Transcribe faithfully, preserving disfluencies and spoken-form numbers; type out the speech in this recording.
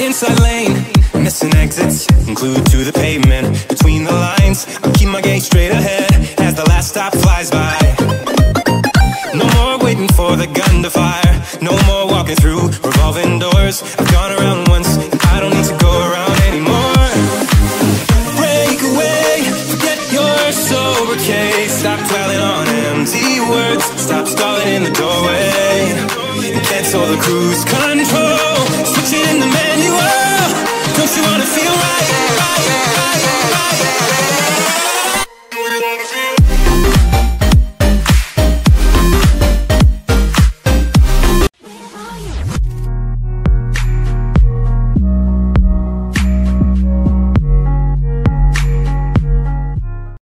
Inside lane, missing exits, glued to the pavement. Between the lines, I keep my gaze straight ahead as the last stop flies by. No more waiting for the gun to fire, no more walking through revolving doors. I've gone around once, and I don't need to go around anymore. Break away, forget your sobriquet. Stop dwelling on empty words, stop stalling in the doorway, and cancel the cruise control. Switch it in the manual. Don't you wanna feel right, right, right, right, right, right.